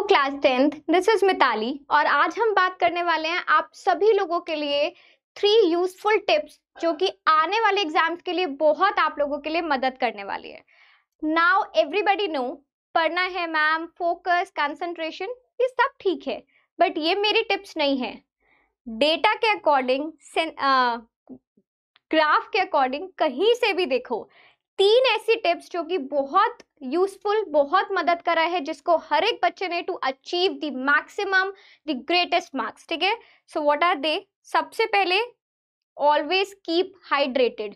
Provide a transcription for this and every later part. Hello class 10th, this is Mitali और आज हम बात करने वाले हैं आप सभी लोगों के लिए 3 यूजफुल टिप्स जो कि आने वाले एग्जाम्स के लिए बहुत आप लोगों के लिए मदद करने वाली है। नाउ एवरीबॉडी नो पढ़ना है मैम, फोकस, कंसंट्रेशन, ये सब ठीक है, बट ये मेरी टिप्स नहीं है। डेटा के अकॉर्डिंग, ग्राफ के अकॉर्डिंग, कहीं से भी देखो, 3 ऐसी टिप्स जो कि बहुत यूजफुल, बहुत मदद कर रहा है जिसको हर एक बच्चे ने to achieve the maximum, the greatest marks. ठीक है, सो व्हाट आर दे। सबसे पहले ऑलवेज कीप हाइड्रेटेड,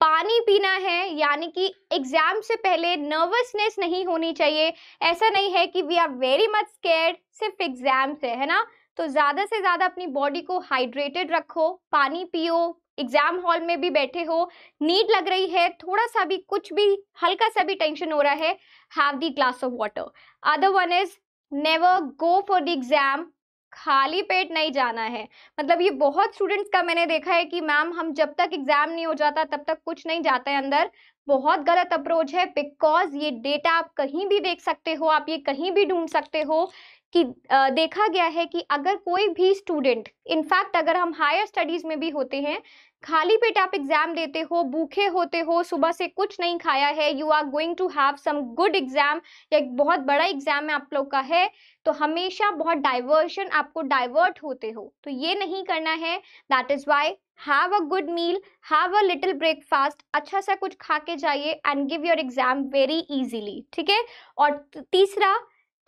पानी पीना है, यानी कि एग्जाम से पहले नर्वसनेस नहीं होनी चाहिए। ऐसा नहीं है कि we are very much scared सिर्फ एग्जाम से, है ना। तो ज़्यादा से ज़्यादा अपनी बॉडी को हाइड्रेटेड रखो, पानी पियो, एग्जाम हॉल में भी बैठे हो, नीड लग रही है, थोड़ा सा भी कुछ भी हल्का सा भी टेंशन हो रहा है, have the glass of water. Other one is never go for the exam खाली पेट नहीं जाना है। मतलब ये बहुत स्टूडेंट्स का मैंने देखा है कि मैम हम जब तक एग्जाम नहीं हो जाता तब तक कुछ नहीं जाता है अंदर। बहुत गलत अप्रोच है, बिकॉज ये डेटा आप कहीं भी देख सकते हो, आप ये कहीं भी ढूंढ सकते हो कि देखा गया है कि अगर कोई भी स्टूडेंट, इनफैक्ट अगर हम हायर स्टडीज़ में भी होते हैं, खाली पेट आप एग्ज़ाम देते हो, भूखे होते हो, सुबह से कुछ नहीं खाया है, you are going to have some good exam, या एक बहुत बड़ा एग्ज़ाम है आप लोग का है, तो हमेशा बहुत डाइवर्शन, आपको डाइवर्ट होते हो, तो ये नहीं करना है। That is why have a good meal, have a little breakfast, अच्छा सा कुछ खा के जाइए and give your exam very easily. ठीक है, और तीसरा,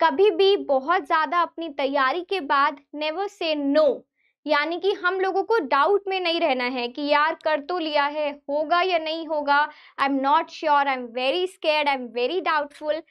कभी भी बहुत ज़्यादा अपनी तैयारी के बाद नेवर से नो, यानी कि हम लोगों को डाउट में नहीं रहना है कि यार कर तो लिया है, होगा या नहीं होगा, I am not sure, I am very scared, I am very doubtful,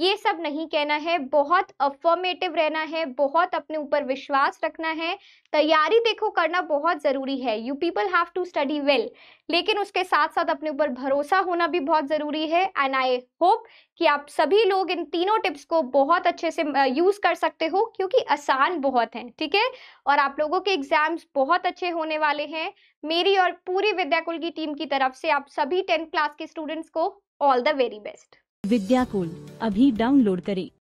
ये सब नहीं कहना है। बहुत अफर्मेटिव रहना है, बहुत अपने ऊपर विश्वास रखना है। तैयारी देखो करना बहुत ज़रूरी है, you people have to study well, लेकिन उसके साथ साथ अपने ऊपर भरोसा होना भी बहुत ज़रूरी है। एंड आई होप कि आप सभी लोग इन तीनों टिप्स को बहुत अच्छे से यूज़ कर सकते हो, क्योंकि आसान बहुत हैं। ठीक है, और आप लोगों के एग्ज़ाम्स बहुत अच्छे होने वाले हैं। मेरी और पूरी विद्याकुल की टीम की तरफ से आप सभी 10th क्लास के स्टूडेंट्स को all the very best. Vidyakul अभी डाउनलोड करें।